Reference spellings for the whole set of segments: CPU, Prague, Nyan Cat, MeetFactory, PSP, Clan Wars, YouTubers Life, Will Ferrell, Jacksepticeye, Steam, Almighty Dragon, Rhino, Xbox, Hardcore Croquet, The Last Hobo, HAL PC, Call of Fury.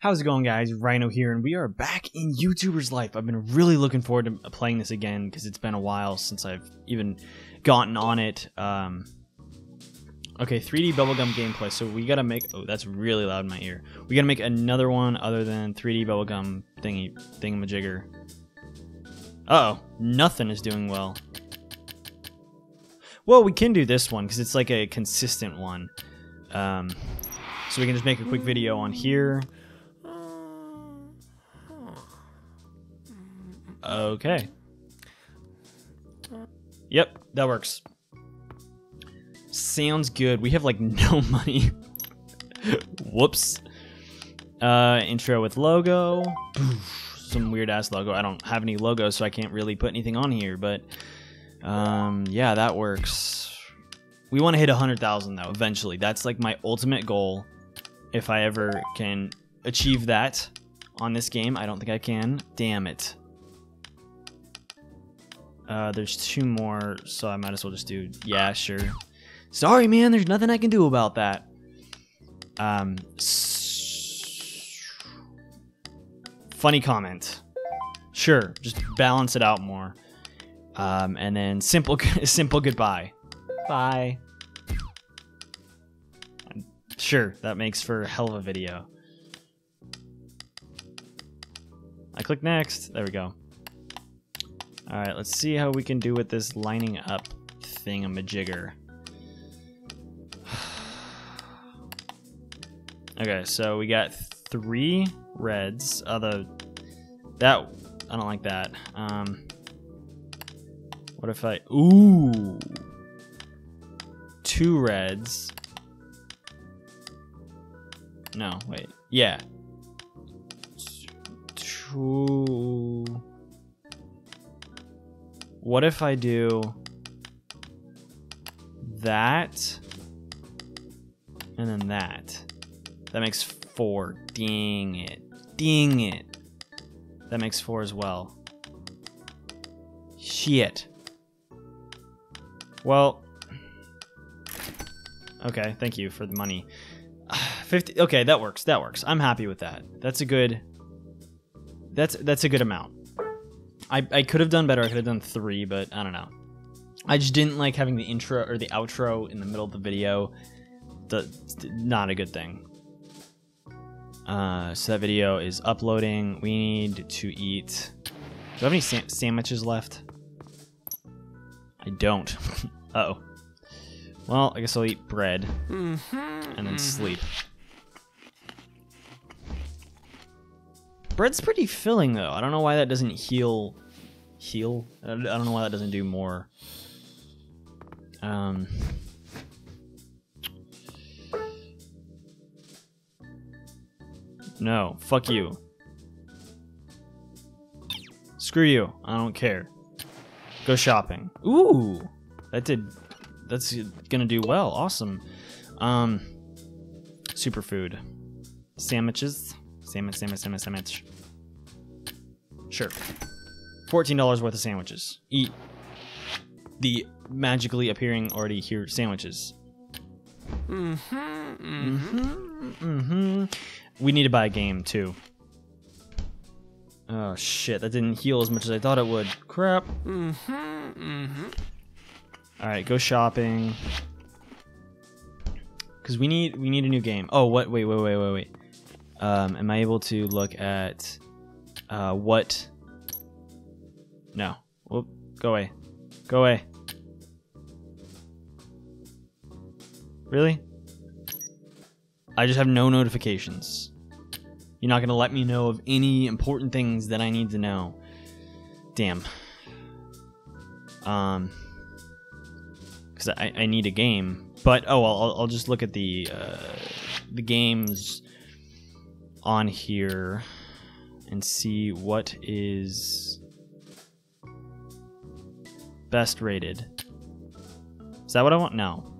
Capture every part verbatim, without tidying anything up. How's it going, guys? Rhino here, and we are back in YouTubers Life. I've been really looking forward to playing this again because it's been a while since I've even gotten on it. Um, okay, three D bubblegum gameplay. So we gotta make. Oh, that's really loud in my ear. We gotta make another one other than three D bubblegum thingy thingamajigger. Uh oh, nothing is doing well. Well, we can do this one because it's like a consistent one. Um, so we can just make a quick video on here. Okay. Yep, that works. Sounds good. We have like no money. Whoops. Uh, intro with logo. Some weird ass logo. I don't have any logos, so I can't really put anything on here, but um, yeah, that works. We want to hit one hundred thousand though, eventually. That's like my ultimate goal. If I ever can achieve that on this game, I don't think I can. Damn it. Uh, there's two more, so I might as well just do, yeah, sure. Sorry, man, there's nothing I can do about that. Um, funny comment. Sure, just balance it out more. Um, and then simple, simple goodbye. Bye. Sure, that makes for a hell of a video. I click next, there we go. All right, let's see how we can do with this lining up thingamajigger. Okay, so we got three reds. Although that, I don't like that. Um, what if I, ooh, two reds. No, wait, yeah. Two. What if I do that and then that? That makes four. Ding it. Ding it. That makes four as well. Shit. Well. Okay, thank you for the money. fifty. Okay, that works. That works. I'm happy with that. That's a good That's that's a good amount. I, I could have done better. I could have done three, but I don't know. I just didn't like having the intro or the outro in the middle of the video. The, not a good thing. Uh, so that video is uploading. We need to eat. Do I have any sam sandwiches left? I don't. Uh-oh. Well, I guess I'll eat bread and then sleep. Bread's pretty filling though. I don't know why that doesn't heal. Heal? I don't know why that doesn't do more. Um. No. Fuck you. Screw you. I don't care. Go shopping. Ooh, that did. That's gonna do well. Awesome. Um. Superfood. Sandwiches. Sandwich, sandwich, sandwich, sandwich. Sure. fourteen dollars worth of sandwiches. Eat the magically appearing already here sandwiches. Mm-hmm, mm-hmm, mm-hmm. We need to buy a game, too. Oh, shit. That didn't heal as much as I thought it would. Crap. Mm-hmm, mm-hmm. All right, go shopping. Because we need, we need a new game. Oh, what? Wait, wait, wait, wait, wait. Um, am I able to look at uh, what? No. Whoop. Go away. Go away. Really? I just have no notifications. You're not going to let me know of any important things that I need to know. Damn. Um, because I, I need a game. But, oh, I'll, I'll just look at the, uh, the games on here and see what is best rated. Is that what I want? No.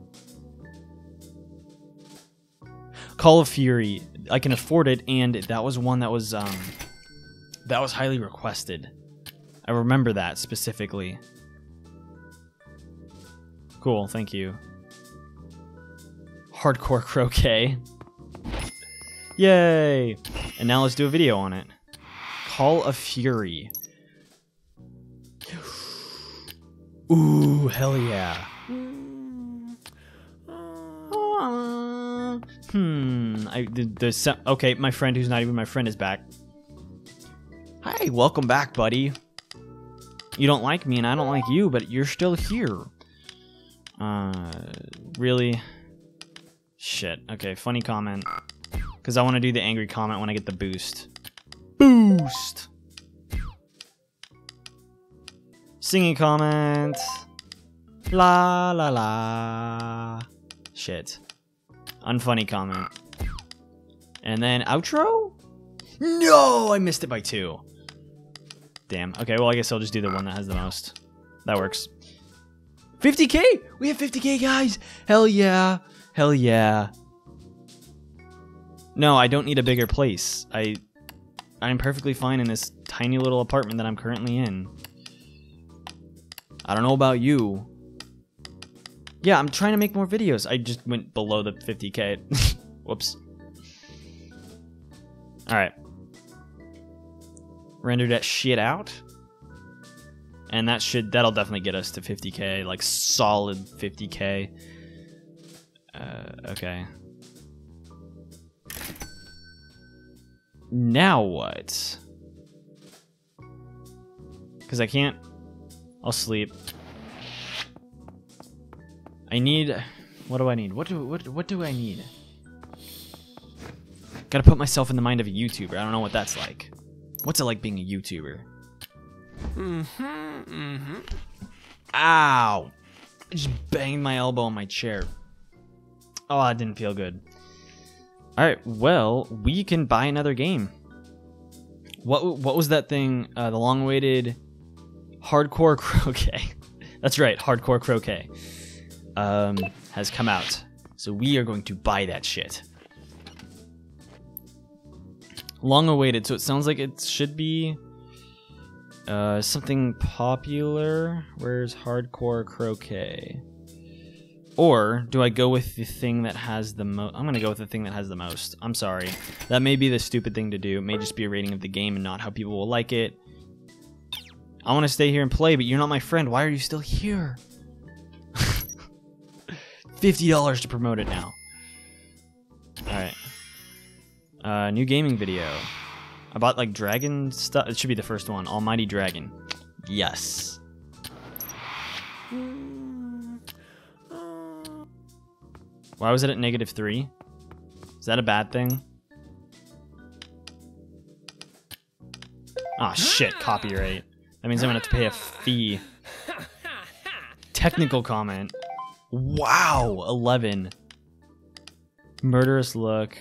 Call of Fury. I can afford it, and that was one that was um that was highly requested. I remember that specifically. Cool, thank you. Hardcore Croquet. Yay! And now let's do a video on it. Call of Fury. Ooh, hell yeah. Hmm. I did the, the okay. My friend, who's not even my friend, is back. Hi, welcome back, buddy. You don't like me, and I don't like you, but you're still here. Uh, really? Shit. Okay. Funny comment. Because I want to do the angry comment when I get the boost. Boost. Singing comment. La la la. Shit. Unfunny comment. And then outro? No! I missed it by two. Damn. Okay, well, I guess I'll just do the one that has the most. That works. fifty K! We have fifty K, guys! Hell yeah. Hell yeah. No, I don't need a bigger place. I, I'm perfectly fine in this tiny little apartment that I'm currently in. I don't know about you. Yeah, I'm trying to make more videos. I just went below the fifty K. Whoops. Alright. Render that shit out. And that should, that'll definitely get us to fifty K. Like, solid fifty K. Uh, okay. Now what? Because I can't... I'll sleep. I need, what do I need? What do what what do I need? Gotta put myself in the mind of a YouTuber. I don't know what that's like. What's it like being a YouTuber? Mm-hmm, mm-hmm. Ow! I just banged my elbow on my chair. Oh, that didn't feel good. All right, well, we can buy another game. What what was that thing? Uh, the long-awaited Hardcore Croquet. That's right, Hardcore Croquet. Um, has come out, so we are going to buy that shit. Long awaited, so it sounds like it should be uh, something popular. Where's Hardcore Croquet? Or do I go with the thing that has the most? I'm gonna go with the thing that has the most. I'm sorry, that may be the stupid thing to do. It may just be a rating of the game and not how people will like it. I want to stay here and play, but you're not my friend. Why are you still here? fifty dollars to promote it now. Alright. Uh, new gaming video. I bought like dragon stuff. It should be the first one. Almighty Dragon. Yes. Why was it at negative three? Is that a bad thing? Ah, shit. Copyright. That means I'm going to have to pay a fee. Technical comment. Wow, eleven. Murderous look.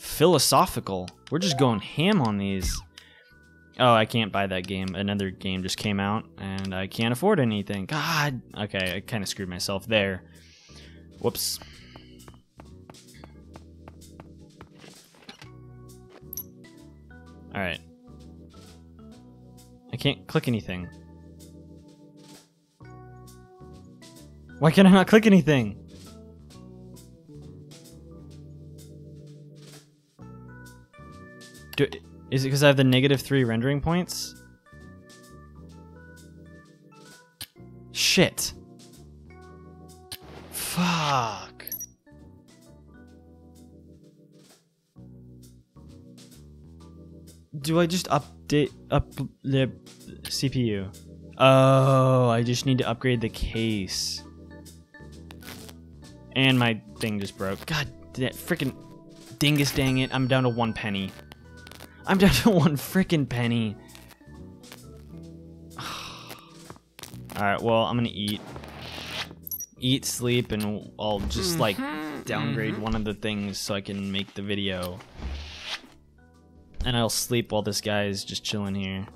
Philosophical. We're just going ham on these. Oh, I can't buy that game. Another game just came out, and I can't afford anything. God. Okay, I kind of screwed myself there. Whoops. All right. I can't click anything. Why can I not click anything? Do, is it because I have the negative three rendering points? Shit. Fuck. Do I just update up the C P U? Oh, I just need to upgrade the case. And my thing just broke. God, that freaking dingus dang it. I'm down to one penny. I'm down to one freaking penny. All right, well, I'm going to eat. Eat, sleep, and I'll just, like, downgrade mm-hmm. one of the things so I can make the video. And I'll sleep while this guy is just chilling here.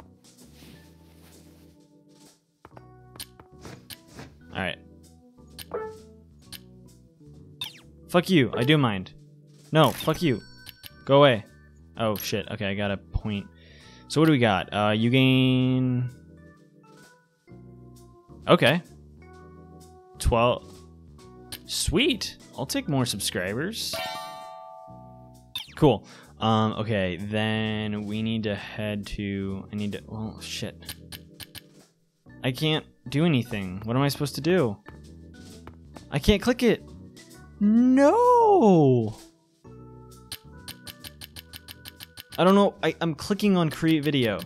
All right. Fuck you, I do mind. No, fuck you. Go away. Oh, shit. Okay, I got a point. So what do we got? Uh, you gain... Okay. twelve... Sweet. I'll take more subscribers. Cool. Um, okay, then we need to head to... I need to... Oh, shit. I can't do anything. What am I supposed to do? I can't click it. No! I don't know. I, I'm clicking on create video.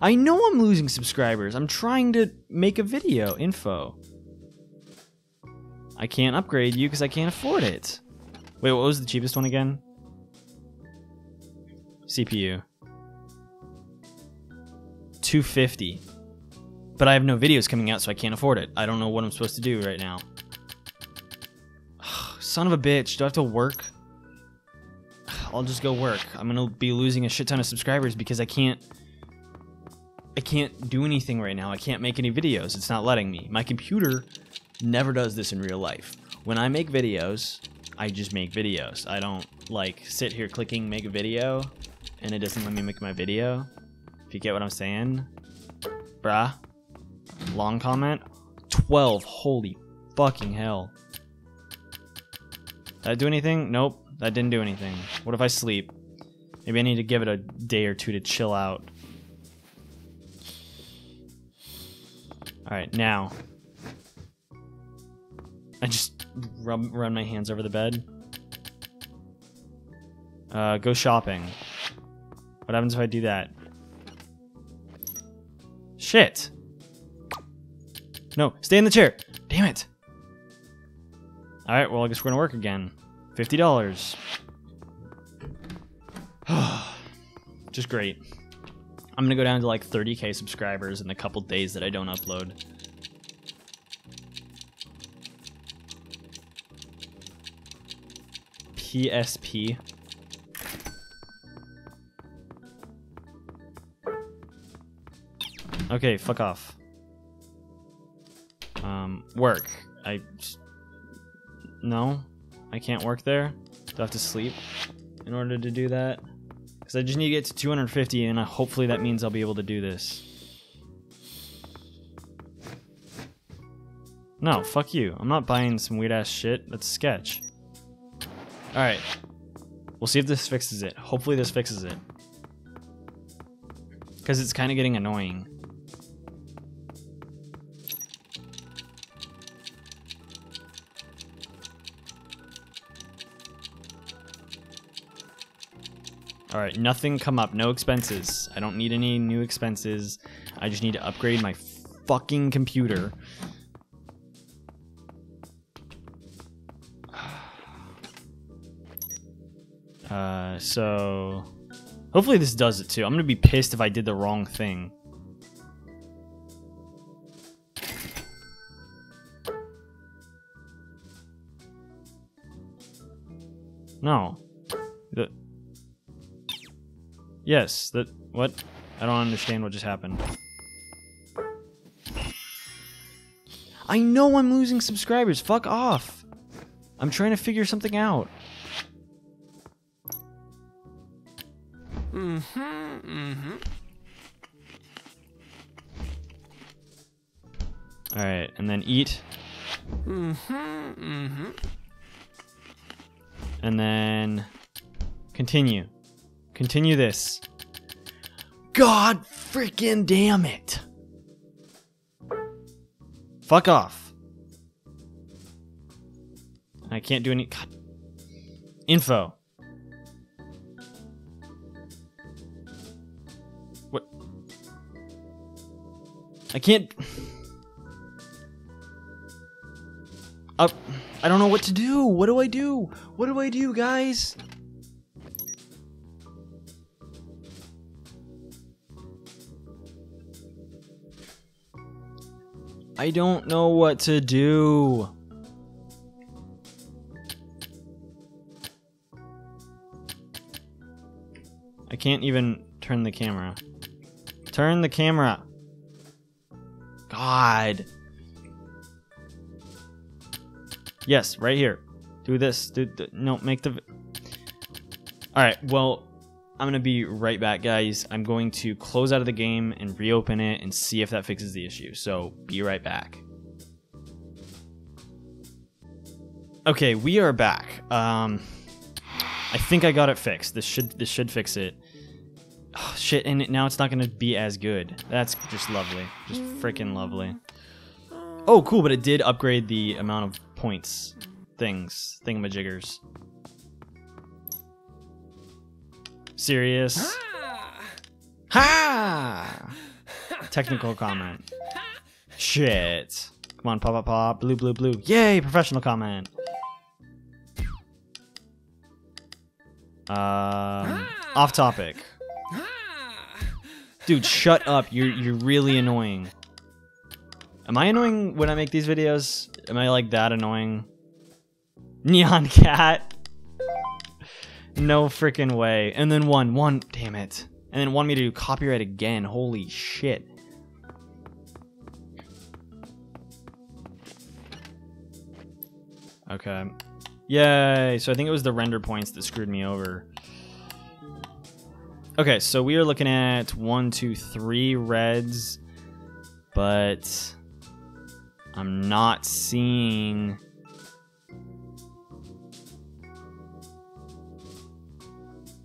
I know I'm losing subscribers. I'm trying to make a video info. I can't upgrade you because I can't afford it. Wait, what was the cheapest one again? C P U. two fifty. But I have no videos coming out, so I can't afford it. I don't know what I'm supposed to do right now. Son of a bitch. Do I have to work? I'll just go work. I'm gonna be losing a shit ton of subscribers because I can't... I can't do anything right now. I can't make any videos. It's not letting me. My computer never does this in real life. When I make videos, I just make videos. I don't, like, sit here clicking make a video, and it doesn't let me make my video. If you get what I'm saying. Bruh. Long comment. twelve. Holy fucking hell. Did I do anything? Nope. That didn't do anything. What if I sleep? Maybe I need to give it a day or two to chill out. Alright, now. I just rub, run my hands over the bed. Uh, go shopping. What happens if I do that? Shit! No, stay in the chair! Damn it! Alright, well I guess we're gonna work again. fifty dollars. Just great. I'm gonna go down to like thirty K subscribers in a couple days that I don't upload. P S P. Okay, fuck off. Um, work. I... No? I can't work there? Do I have to sleep in order to do that? Because I just need to get to two hundred fifty, and I, hopefully that means I'll be able to do this. No, fuck you. I'm not buying some weird-ass shit. That's sketch. Alright. We'll see if this fixes it. Hopefully this fixes it. Because it's kind of getting annoying. Alright, nothing come up. No expenses. I don't need any new expenses. I just need to upgrade my fucking computer. Uh, so... Hopefully this does it too. I'm gonna be pissed if I did the wrong thing. No. The... Yes, that... What? I don't understand what just happened. I know I'm losing subscribers! Fuck off! I'm trying to figure something out. Mm-hmm, mm-hmm. Alright, and then eat. Mm-hmm, mm-hmm. And then... Continue. Continue this. God freaking damn it. Fuck off. I can't do any... God. Info. What? I can't... Uh, I don't know what to do. What do I do? What do I do, guys? I don't know what to do. I can't even turn the camera. Turn the camera. God. Yes, right here. Do this. Do th- no, make the... Alright, well... I'm going to be right back, guys. I'm going to close out of the game and reopen it and see if that fixes the issue. So be right back. Okay, we are back. Um, I think I got it fixed. This should this should fix it. Oh, shit, and now it's not going to be as good. That's just lovely. Just freaking lovely. Oh, cool, but it did upgrade the amount of points. Things. Thingamajiggers. Serious. Ha! Technical comment. Shit. Come on, pop, pop, pop. Blue, blue, blue. Yay, professional comment. Um, off topic. Dude, shut up. You're, you're really annoying. Am I annoying when I make these videos? Am I like that annoying? Nyan Cat. No freaking way. And then one, one, damn it. And then wanted me to do copyright again. Holy shit. Okay. Yay. So I think it was the render points that screwed me over. Okay, so we are looking at one, two, three reds, but I'm not seeing...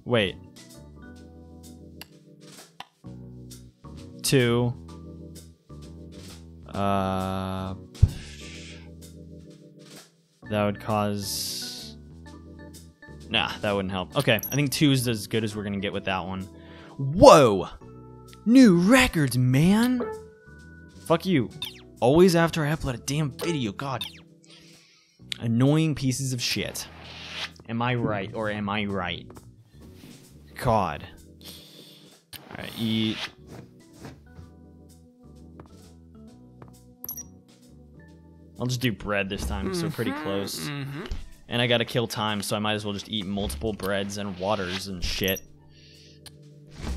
Wait. Two. Uh, that would cause... Nah, that wouldn't help. Okay, I think two is as good as we're gonna get with that one. Whoa! New records, man! Fuck you. Always after I upload a damn video, god. Annoying pieces of shit. Am I right, or am I right? God. Alright, eat. I'll just do bread this time, so pretty close. Mm-hmm. And I gotta kill time, so I might as well just eat multiple breads and waters and shit.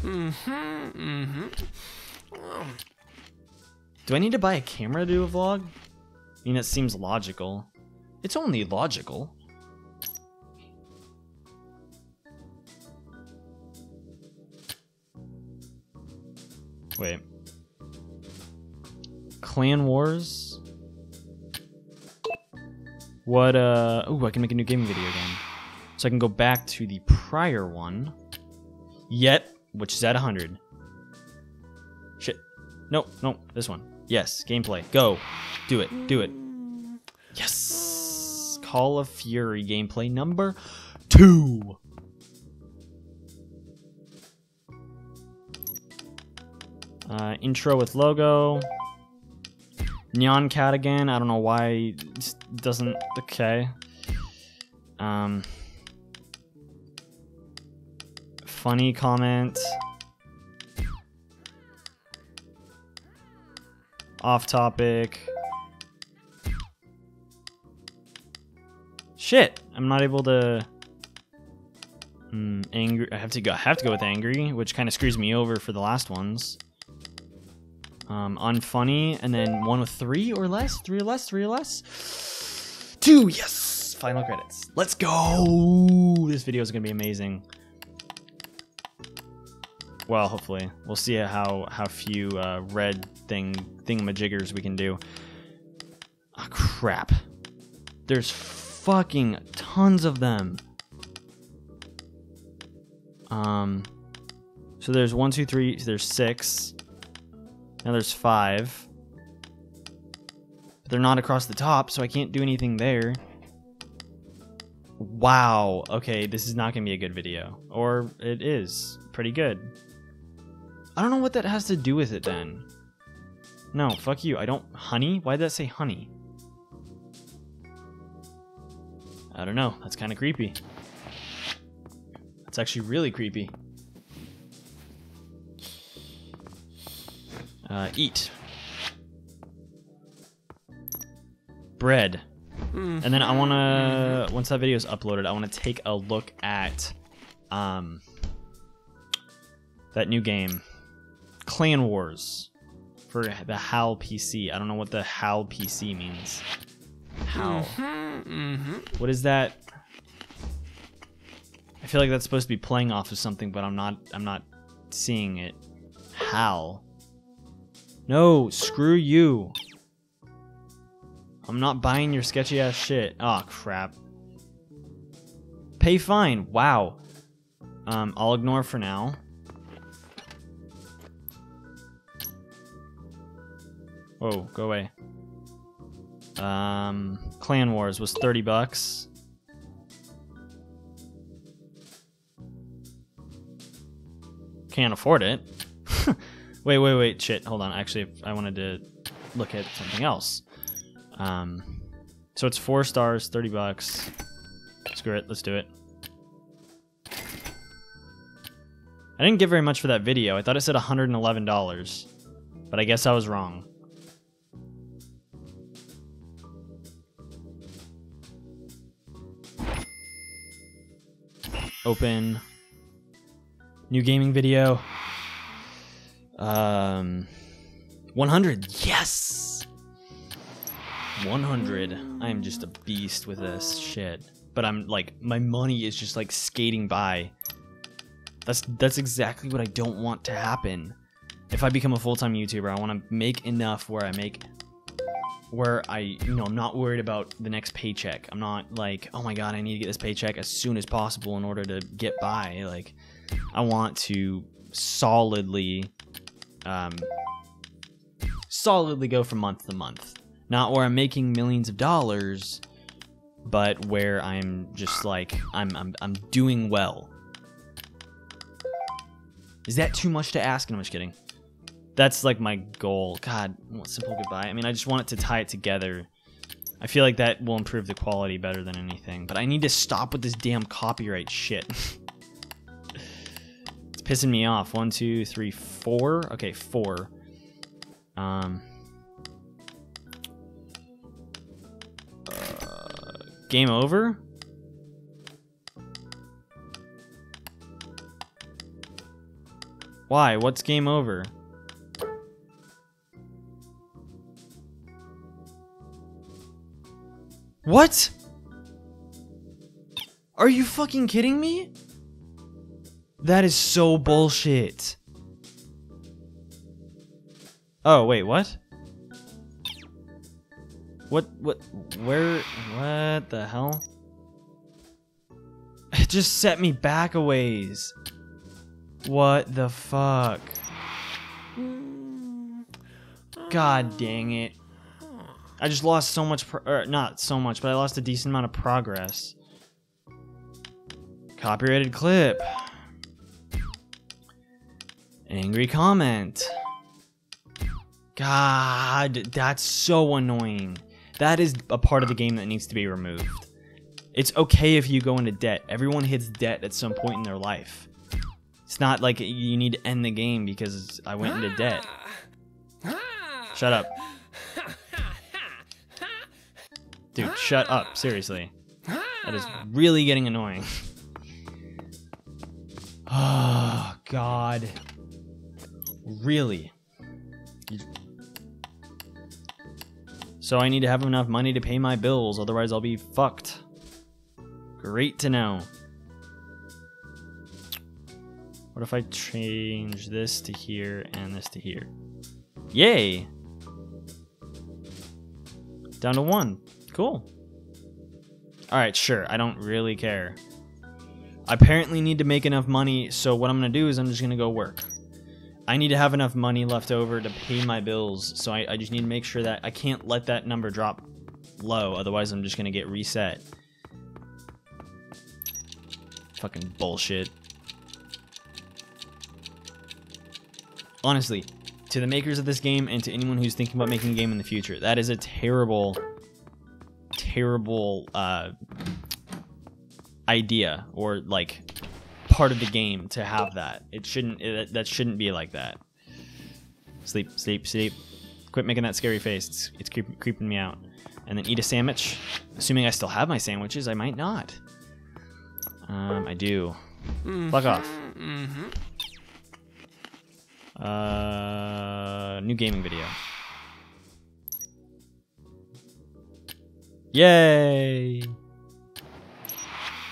Mm-hmm, mm-hmm. Do I need to buy a camera to do a vlog? I mean, that seems logical. It's only logical. Wait. Clan Wars? What, uh... Ooh, I can make a new gaming video again. So I can go back to the prior one. Yet, which is at one hundred. Shit. No, no, this one. Yes, gameplay. Go. Do it. Do it. Yes! Call of Fury gameplay number two! Uh, intro with logo. Nyan Cat again. I don't know why it doesn't. Okay. Um. Funny comment. Off topic. Shit. I'm not able to. Mm, angry. I have to go. I have to go with angry, which kind of screws me over for the last ones. Um, unfunny, and then one with three or less, three or less, three or less. Two, yes! Final credits. Let's go! This video is gonna be amazing. Well, hopefully. We'll see how, how few uh, red thing thingamajiggers we can do. Ah, crap. There's fucking tons of them. Um, so there's one, two, three, so there's six. Now there's five. But they're not across the top, so I can't do anything there. Wow. Okay, this is not going to be a good video. Or it is pretty good. I don't know what that has to do with it then. No, fuck you. I don't... Honey? Why did that say honey? I don't know. That's kind of creepy. That's actually really creepy. Uh, eat. Bread. And then I wanna, once that video is uploaded, I wanna take a look at, um, that new game. Clan Wars. For the H A L P C. I don't know what the H A L P C means. H A L. What is that? I feel like that's supposed to be playing off of something, but I'm not I'm not seeing it. How? No, screw you. I'm not buying your sketchy ass shit. Oh crap. Pay fine. Wow. Um, I'll ignore for now. Whoa, go away. Um, Clan Wars was thirty bucks. Can't afford it. Wait, wait, wait, shit, hold on. Actually, I wanted to look at something else. Um, so it's four stars, thirty bucks. Screw it, let's do it. I didn't get very much for that video. I thought it said one hundred eleven dollars, but I guess I was wrong. Open. New gaming video. Um, one hundred, yes! one hundred, I am just a beast with this shit. But I'm like, my money is just like skating by. That's that's exactly what I don't want to happen. If I become a full-time YouTuber, I want to make enough where I make, where I, you know, I'm not worried about the next paycheck. I'm not like, oh my God, I need to get this paycheck as soon as possible in order to get by. Like, I want to solidly, um, solidly go from month to month. Not where I'm making millions of dollars, but where I'm just like, I'm, I'm, I'm doing well. Is that too much to ask? No, I'm just kidding. That's like my goal. God, I want simple goodbye. I mean, I just want it to tie it together. I feel like that will improve the quality better than anything, but I need to stop with this damn copyright shit. It's pissing me off. One, two, three, four. Okay, four. Um, uh, game over? Why? What's game over? What? Are you fucking kidding me? That is so bullshit. Oh, wait, what? What, what, where, what the hell? It just set me back a ways. What the fuck? God dang it. I just lost so much, pro or not so much, but I lost a decent amount of progress. Copyrighted clip. Angry comment. God, that's so annoying. That is a part of the game that needs to be removed. It's okay if you go into debt. Everyone hits debt at some point in their life. It's not like you need to end the game because I went into debt. Shut up. Dude, shut up, seriously. That is really getting annoying. Oh, God. Really? So I need to have enough money to pay my bills, otherwise I'll be fucked. Great to know. What if I change this to here and this to here? Yay! Down to one. Cool. Alright, sure. I don't really care. I apparently need to make enough money, so what I'm going to do is I'm just going to go work. I need to have enough money left over to pay my bills, so I, I just need to make sure that I can't let that number drop low, otherwise I'm just going to get reset. Fucking bullshit. Honestly, to the makers of this game and to anyone who's thinking about making a game in the future, that is a terrible... terrible uh, idea or like part of the game to have that. It shouldn't, it, that shouldn't be like that. Sleep, sleep, sleep. Quit making that scary face. It's, it's creep, creeping me out. And then eat a sandwich. Assuming I still have my sandwiches, I might not. Um, I do. Mm-hmm. Fuck off. Mm-hmm. Uh, new gaming video. Yay!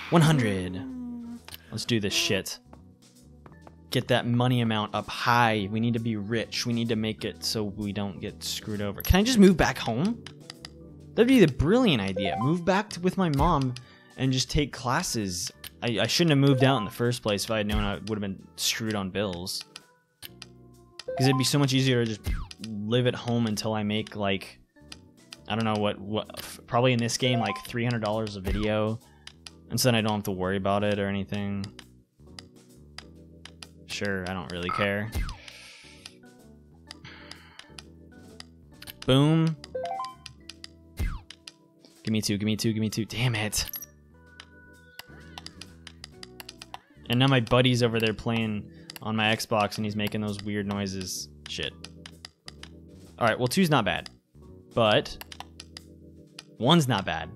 one hundred. Let's do this shit. Get that money amount up high. We need to be rich. We need to make it so we don't get screwed over. Can I just move back home? That'd be the brilliant idea. Move back to, with my mom and just take classes. I, I shouldn't have moved out in the first place. If I had known, I would have been screwed on bills. Because it'd be so much easier to just live at home until I make, like, I don't know what, what probably in this game, like three hundred dollars a video. And so then I don't have to worry about it or anything. Sure, I don't really care. Boom. Give me two, give me two, give me two. Damn it. And now my buddy's over there playing on my Xbox and he's making those weird noises. Shit. Alright, well, two's not bad. But one's not bad.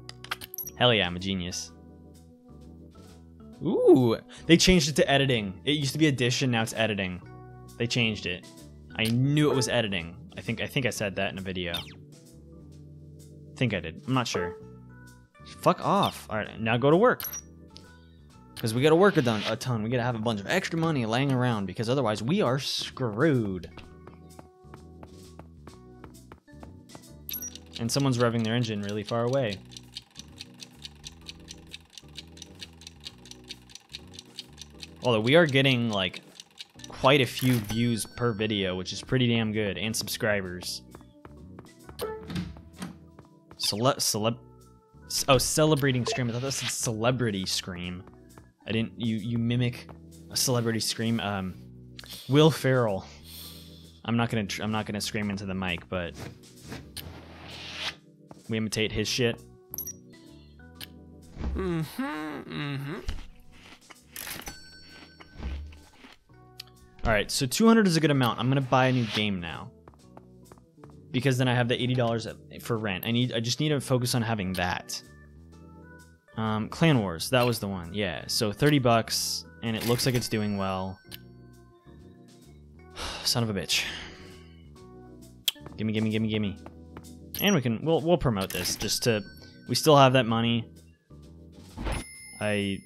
Hell yeah, I'm a genius. Ooh, they changed it to editing. It used to be addition, now it's editing. They changed it. I knew it was editing. I think I think I said that in a video. I think I did. I'm not sure. Fuck off. All right, now go to work. Because we got to work a ton, a ton. We got to have a bunch of extra money laying around because otherwise we are screwed. And someone's revving their engine really far away. Although we are getting like quite a few views per video, which is pretty damn good, and subscribers. Cele celeb oh, celebrating scream. I thought that said celebrity scream. I didn't. You you mimic a celebrity scream. Um, Will Ferrell. I'm not gonna tr I'm not gonna scream into the mic, but we imitate his shit. Mm-hmm. Mm-hmm. All right, so two hundred is a good amount. I'm gonna buy a new game now because then I have the eighty dollars for rent. I need, I just need to focus on having that. Um, Clan Wars, that was the one, yeah. So thirty bucks, and it looks like it's doing well. Son of a bitch! Gimme, gimme, gimme, gimme! And we can, we'll, we'll promote this just to. We still have that money. I,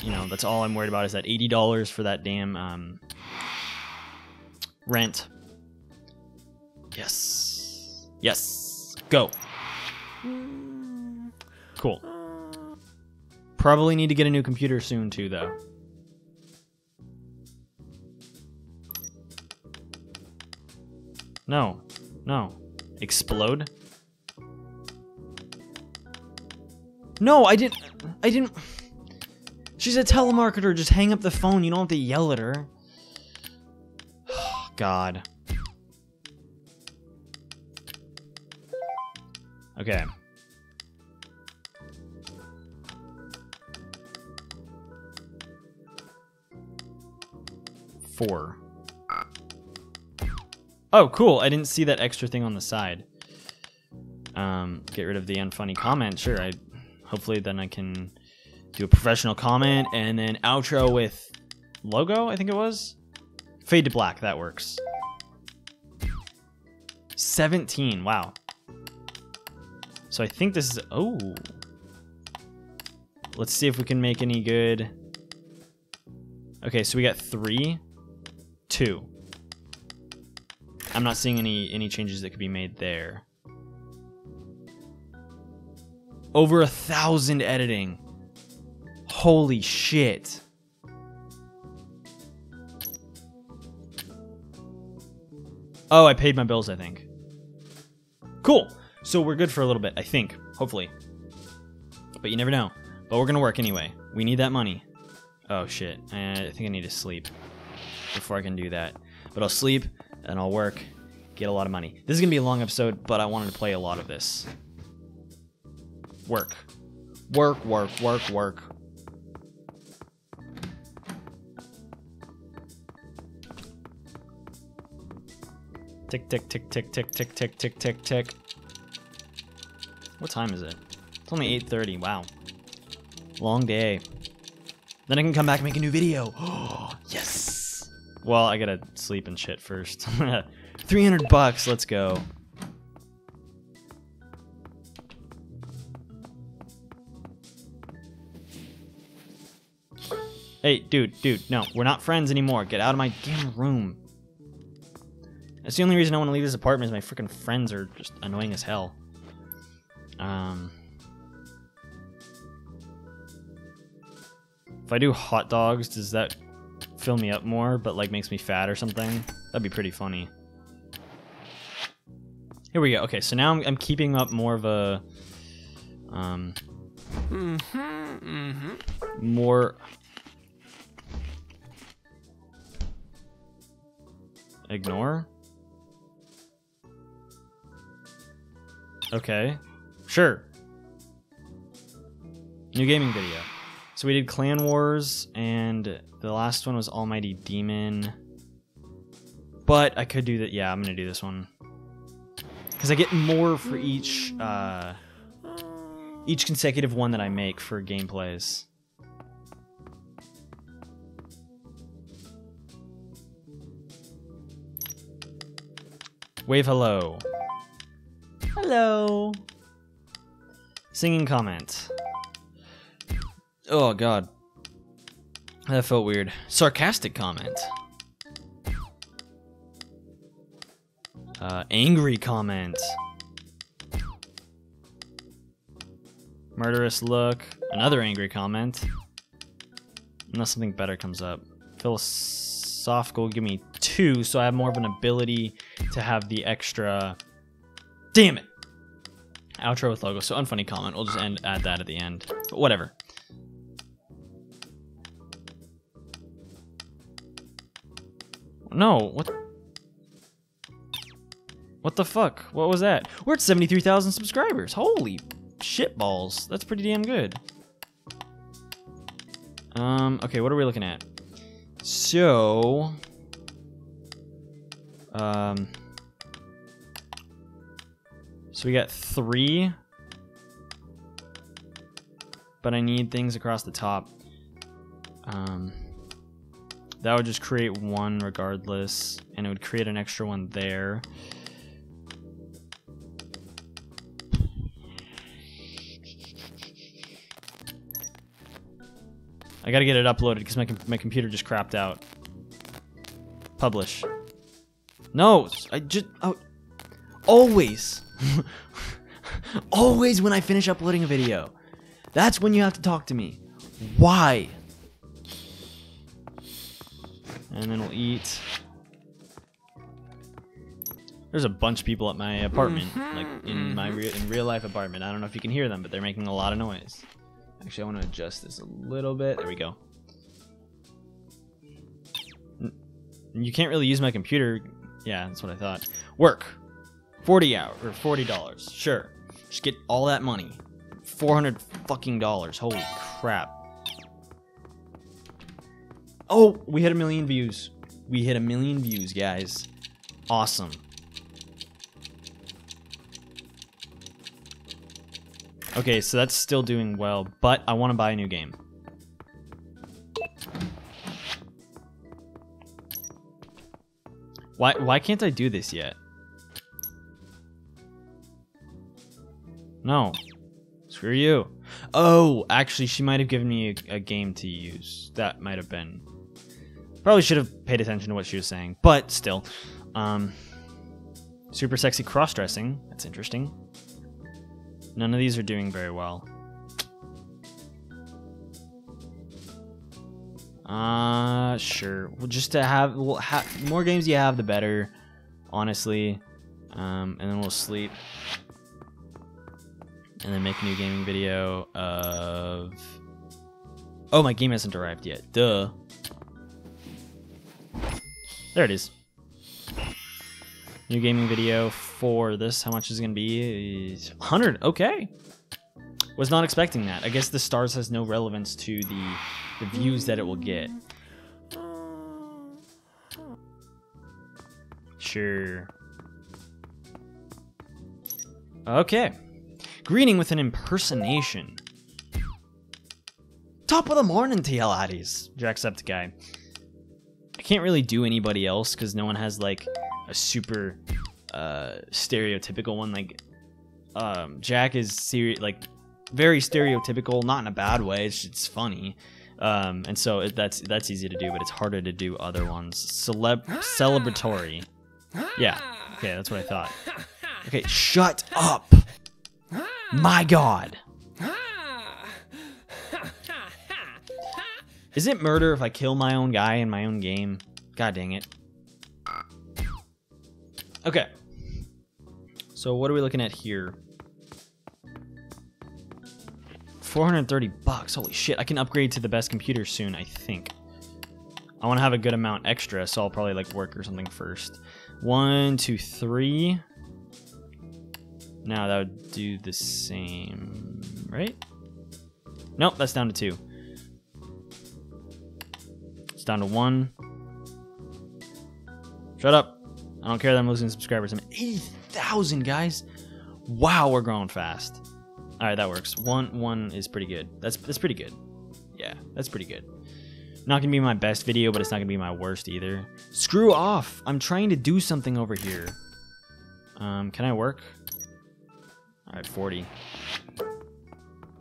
you know, that's all I'm worried about is that eighty dollars for that damn. Um, Rent. Yes. Yes. Go. Cool. Probably need to get a new computer soon too, though. No. No. Explode. No, I didn't. I didn't. She's a telemarketer. Just hang up the phone. You don't have to yell at her. God. Okay. Four. Oh, cool. I didn't see that extra thing on the side. Um, get rid of the unfunny comment. Sure. I hopefully then I can do a professional comment and then outro with logo, I think it was. Fade to black, that works. seventeen, wow. So I think this is, oh. Let's see if we can make any good. Okay, so we got three, two. I'm not seeing any, any changes that could be made there. Over a thousand editing. Holy shit. Oh, I paid my bills, I think. Cool. So we're good for a little bit, I think. Hopefully. But you never know. But we're going to work anyway. We need that money. Oh, shit. I think I need to sleep before I can do that. But I'll sleep, and I'll work, get a lot of money. This is going to be a long episode, but I wanted to play a lot of this. Work. Work, work, work, work. Tick, tick, tick, tick, tick, tick, tick, tick, tick, tick. What time is it? It's only eight thirty, wow. Long day. Then I can come back and make a new video. Oh, yes! Well, I gotta sleep and shit first. three hundred bucks, let's go. Hey, dude, dude, no. We're not friends anymore. Get out of my damn room. That's the only reason I want to leave this apartment is my freaking friends are just annoying as hell. Um... If I do hot dogs, does that fill me up more, but like makes me fat or something? That'd be pretty funny. Here we go. Okay, so now I'm, I'm keeping up more of a... Um... Mm-hmm, mm-hmm. More... Ignore? Okay. Sure. New gaming video. So we did Clan Wars, and the last one was Almighty Demon. But I could do that. Yeah, I'm going to do this one. Because I get more for each, uh, each consecutive one that I make for gameplays. Wave hello. Hello. Singing comment. Oh, God. That felt weird. Sarcastic comment. Uh, angry comment. Murderous look. Another angry comment. Unless something better comes up. Philosophical, give me two, so I have more of an ability to have the extra... Damn it! Outro with logo, so unfunny comment. We'll just end add that at the end. But whatever. No, what... What the fuck? What was that? We're at seventy-three thousand subscribers. Holy shit balls. That's pretty damn good. Um, okay, what are we looking at? So... Um... So we got three. But I need things across the top. Um... That would just create one regardless, and it would create an extra one there. I gotta get it uploaded because my, my computer just crapped out. Publish. No, I just, oh, always, always when I finish uploading a video, that's when you have to talk to me. Why? And then we'll eat. There's a bunch of people at my apartment, mm-hmm, like in my re in real life apartment. I don't know if you can hear them, but they're making a lot of noise. Actually, I want to adjust this a little bit. There we go. N you can't really use my computer. Yeah, that's what I thought. Work, forty hours or forty dollars. Sure, just get all that money. Four hundred fucking dollars. Holy crap. Oh, we hit a million views. We hit a million views, guys. Awesome. Okay, so that's still doing well, but I want to buy a new game. Why, why can't I do this yet? No. Screw you. Oh, actually, she might have given me a, a game to use. That might have been... Probably should have paid attention to what she was saying, but still. Um, super sexy cross-dressing. That's interesting. None of these are doing very well. Uh, sure. Well, just to have... We'll ha more games you have, the better. Honestly. Um, and then we'll sleep. And then make a new gaming video of... Oh, my game hasn't arrived yet. Duh. There it is. New gaming video for this. How much is it going to be? one hundred. Okay. Was not expecting that. I guess the stars has no relevance to the, the views that it will get. Sure. Okay. Greeting with an impersonation. Top of the morning to you laddies. Jacksepticeye. I can't really do anybody else because no one has like a super uh, stereotypical one. Like um, Jack is seri like very stereotypical, not in a bad way. It's, it's funny. Um, and so it, that's that's easy to do, but it's harder to do other ones. Celeb celebratory. Yeah. Okay, that's what I thought. Okay, shut up. My God. Is it murder if I kill my own guy in my own game? God dang it. Okay. So what are we looking at here? four hundred thirty bucks. Holy shit. I can upgrade to the best computer soon, I think. I want to have a good amount extra, so I'll probably like work or something first. One, two, three. Now that would do the same, right? Nope, that's down to two. It's down to one. Shut up. I don't care that I'm losing subscribers. I'm at eighty thousand, guys. Wow, we're growing fast. All right, that works. One one is pretty good. That's that's pretty good. Yeah, that's pretty good. Not gonna be my best video, but it's not gonna be my worst either. Screw off! I'm trying to do something over here. Um, can I work? All right, forty.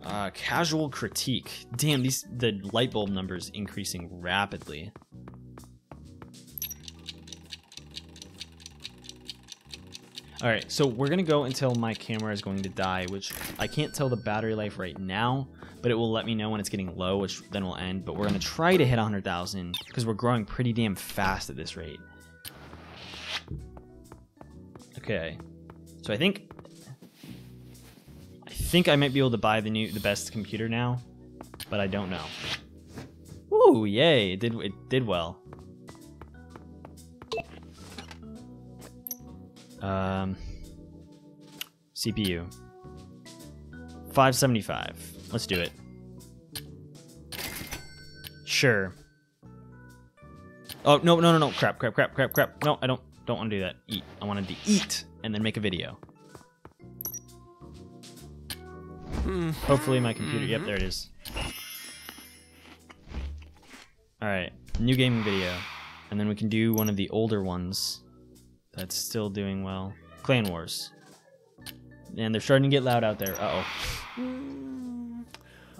Uh, casual critique. Damn, these the light bulb numbers increasing rapidly. All right, so we're gonna go until my camera is going to die, which I can't tell the battery life right now, but it will let me know when it's getting low, which then will end. But we're gonna try to hit one hundred thousand because we're growing pretty damn fast at this rate. Okay, so I think I think I might be able to buy the new the best computer now, but I don't know. Woo! Yay! It did it did well. Um, C P U, five seventy-five. Let's do it. Sure. Oh, no, no, no, no. Crap, crap, crap, crap, crap. No, I don't, don't want to do that. Eat. I wanted to eat and then make a video. Mm. Hopefully my computer. Mm-hmm. Yep, there it is. All right. New gaming video. And then we can do one of the older ones. That's still doing well. Clan Wars. And they're starting to get loud out there. Uh-oh.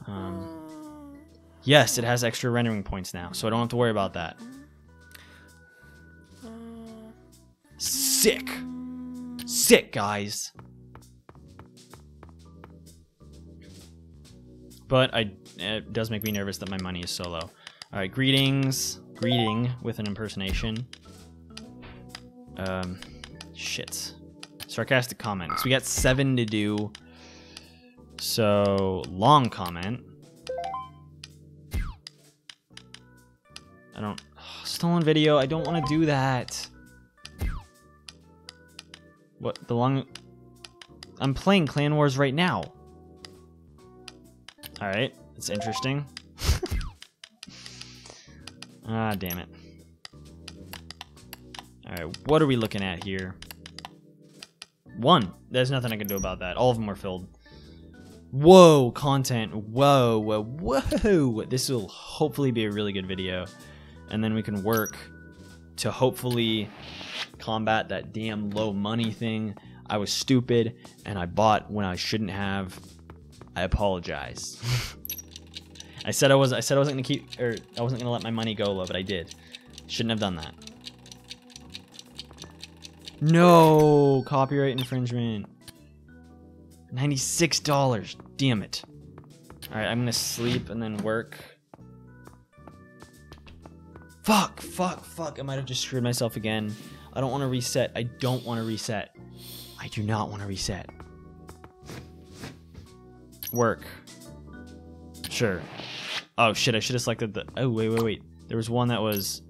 Um, yes, it has extra rendering points now, so I don't have to worry about that. Sick. Sick, guys. But I, it does make me nervous that my money is so low. All right, greetings. Greeting with an impersonation. Um, shit. Sarcastic comments. We got seven to do. So, long comment. I don't... Ugh, stolen video. I don't want to do that. What? The long... I'm playing Clan Wars right now. Alright. It's interesting. Ah, damn it. All right, what are we looking at here? One. There's nothing I can do about that. All of them are filled. Whoa, content. Whoa, whoa, whoa. This will hopefully be a really good video. And then we can work to hopefully combat that damn low money thing. I was stupid, and I bought when I shouldn't have. I apologize. I said I was. I said I wasn't gonna keep, or I wasn't gonna let my money go low, but I did. Shouldn't have done that. No copyright infringement. ninety-six dollars. Damn it. All right, I'm gonna sleep and then work. Fuck, fuck, fuck. I might have just screwed myself again. I don't want to reset. I don't want to reset. I do not want to reset. Work. Sure. Oh shit, I should have selected the... Oh, wait, wait, wait. There was one that was...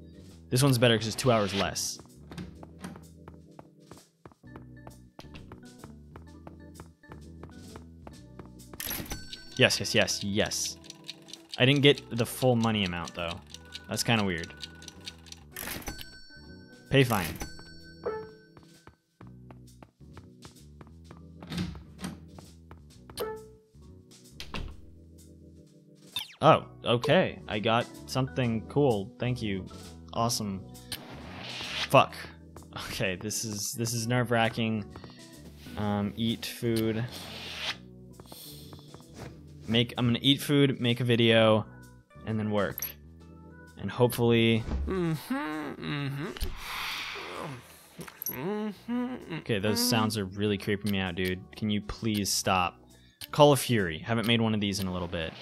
This one's better because it's two hours less. Yes, yes, yes, yes. I didn't get the full money amount, though. That's kind of weird. Pay fine. Oh, okay. I got something cool. Thank you. Awesome. Fuck. Okay, this is this is nerve-wracking. Um, eat food. Make I'm gonna eat food, make a video, and and then work. And hopefully... Okay, those sounds are really creeping me out, dude. Can you please stop? Call of Fury. Haven't made one of these in a little bit.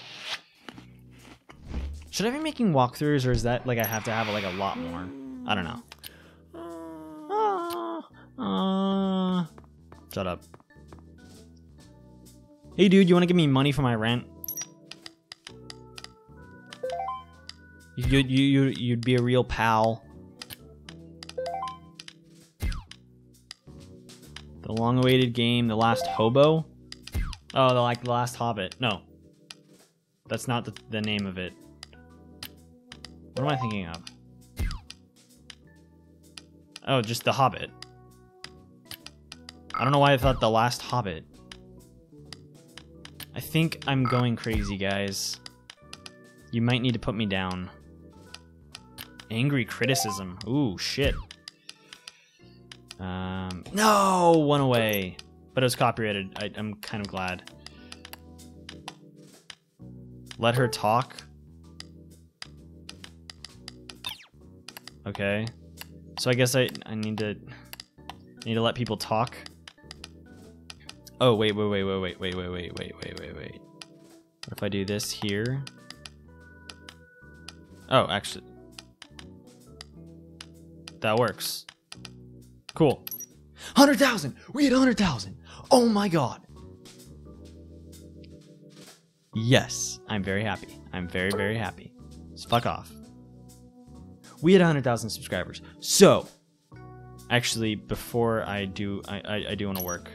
Should I be making walkthroughs, or is that like I have to have like a lot more? I don't know. Uh, shut up. Hey dude, you want to give me money for my rent? You, you, you, you'd be a real pal. The long-awaited game, The Last Hobo? Oh, the, like The Last Hobbit. No. That's not the, the name of it. What am I thinking of? Oh, just The Hobbit. I don't know why I thought The Last Hobbit. I think I'm going crazy, guys. You might need to put me down. Angry criticism. Ooh, shit. Um, no! One away. But it was copyrighted. I, I'm kind of glad. Let her talk. Okay. So I guess I, I need to... I need to let people talk. Oh, wait, wait, wait, wait, wait, wait, wait, wait, wait, wait, wait, wait. What if I do this here? Oh, actually. That works. Cool. one hundred thousand! We hit one hundred thousand! Oh my god! Yes, I'm very happy. I'm very, very happy. So fuck off. We hit one hundred thousand subscribers. So, actually, before I do, I, I, I do want to work.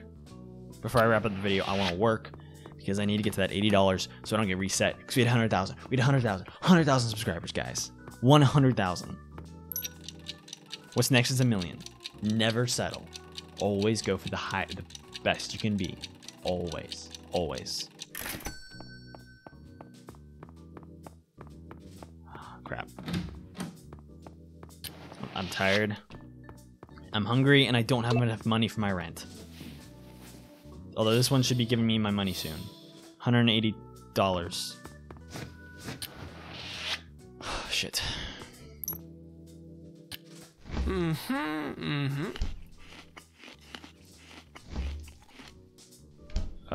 Before I wrap up the video, I want to work because I need to get to that eighty dollars so I don't get reset. Because we had one hundred thousand. We had one hundred thousand. one hundred thousand subscribers, guys. one hundred thousand. What's next is a million. Never settle. Always go for the high, the best you can be. Always. Always. Oh, crap. I'm tired. I'm hungry and I don't have enough money for my rent. Although this one should be giving me my money soon. one hundred eighty dollars. Oh, shit. Mm-hmm, mm-hmm.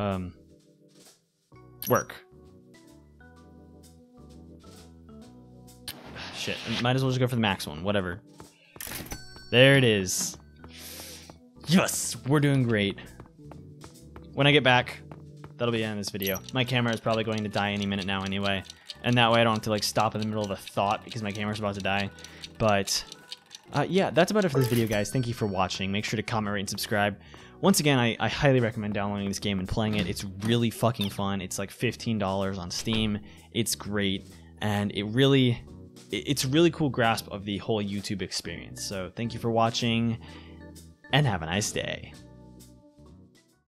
Um. Work. Shit, might as well just go for the max one, whatever. There it is. Yes, we're doing great. When I get back, that'll be the end of this video. My camera is probably going to die any minute now anyway. And that way I don't have to like stop in the middle of a thought because my camera's about to die. But uh, yeah, that's about it for this video, guys. Thank you for watching. Make sure to comment, rate, and subscribe. Once again, I, I highly recommend downloading this game and playing it. It's really fucking fun. It's like fifteen dollars on Steam. It's great. And it really, it's a really cool grasp of the whole YouTube experience. So thank you for watching and have a nice day.